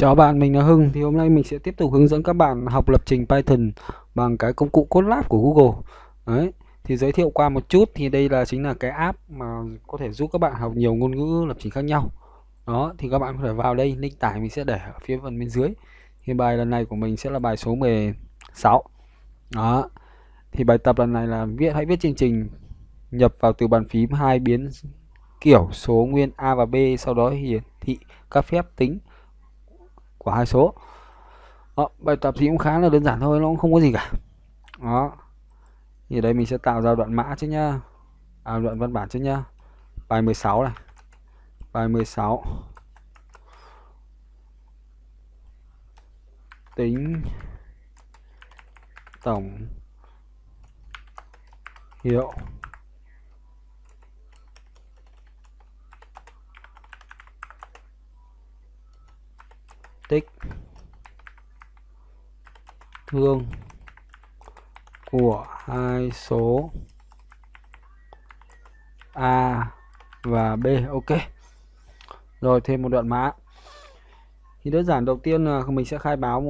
Chào bạn, mình là Hưng. Thì hôm nay mình sẽ tiếp tục hướng dẫn các bạn học lập trình Python bằng cái công cụ Colab của Google. Đấy, thì giới thiệu qua một chút thì đây chính là cái app mà có thể giúp các bạn học nhiều ngôn ngữ lập trình khác nhau. Đó, thì các bạn có thể vào đây, link tải mình sẽ để ở phía phần bên dưới. Thì bài lần này của mình sẽ là bài số 16. Đó. Thì bài tập lần này là hãy viết chương trình nhập vào từ bàn phím hai biến kiểu số nguyên A và B, sau đó hiển thị các phép tính của hai số. Đó, bài tập thì cũng khá là đơn giản thôi, nó cũng không có gì cả. Đó. Thì đây mình sẽ tạo ra đoạn mã trước nhá. À, đoạn văn bản trước nhá. Bài 16 này. Bài 16. Tính tổng hiệu tích thương của hai số A và B. Ok. Rồi thêm một đoạn mã. Thì đơn giản, đầu tiên là mình sẽ khai báo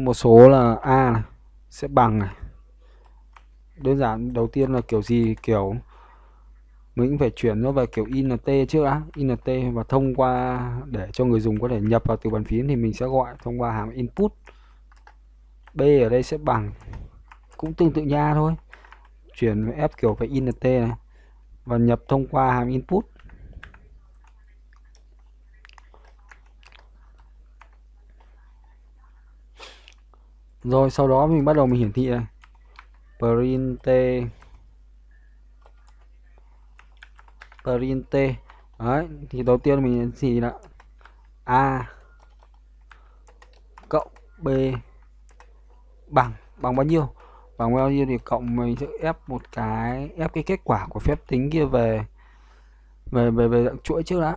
một số là A này, sẽ bằng này. Đơn giản, đầu tiên là kiểu gì, kiểu mình phải chuyển nó về kiểu int trước đã, int, và thông qua để cho người dùng có thể nhập vào từ bàn phím thì mình sẽ gọi thông qua hàm input. B ở đây sẽ bằng, cũng tương tự nha thôi, chuyển F kiểu về int này và nhập thông qua hàm input. Rồi sau đó mình bắt đầu hiển thị này, print. Đấy, thì đầu tiên mình gì là A cộng B bằng bao nhiêu, thì cộng mình sẽ ép cái kết quả của phép tính kia về dạng chuỗi trước đã.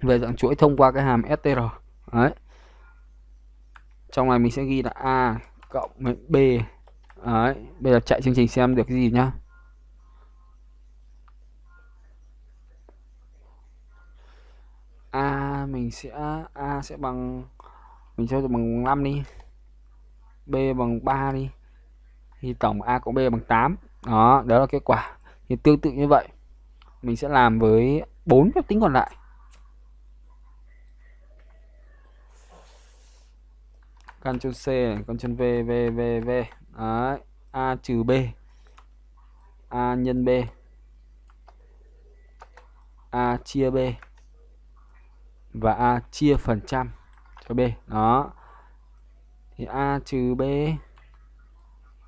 Về dạng chuỗi thông qua cái hàm str. Đấy, trong này mình sẽ ghi là A cộng B. Đấy, bây giờ chạy chương trình xem được cái gì nhá. A sẽ bằng, mình cho bằng 5 đi, B bằng 3 đi, thì tổng A cộng B bằng 8. Đó là kết quả. Thì tương tự như vậy mình sẽ làm với 4 phép tính còn lại. Ctrl C này, Ctrl V. Đấy, A trừ B, A nhân B, A chia B và A chia phần trăm cho B. Đó, thì A trừ B,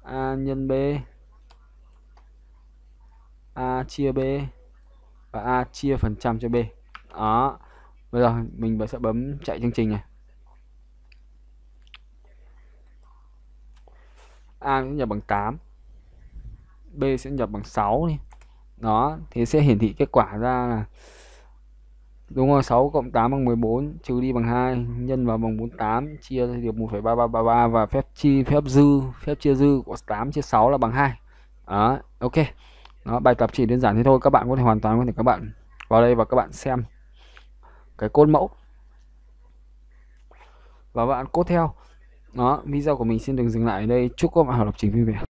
A nhân B, A chia B và A chia phần trăm cho B. Đó, bây giờ mình sẽ bấm chạy chương trình này. A sẽ nhập bằng 8, B sẽ nhập bằng 6 đi. Đó, thì sẽ hiển thị kết quả ra là đúng rồi, 6 cộng 8 bằng 14, trừ đi bằng 2, nhân vào bằng 48, chia ra được 1,3333 và phép chia dư của 8 chia 6 là bằng 2. Đó, ok. Đó, bài tập chỉ đơn giản thế thôi, các bạn có thể hoàn toàn các bạn vào đây và các bạn xem cái code mẫu và bạn code theo. Đó, video của mình xin đừng dừng lại ở đây. Chúc các bạn học lập trình vui vẻ.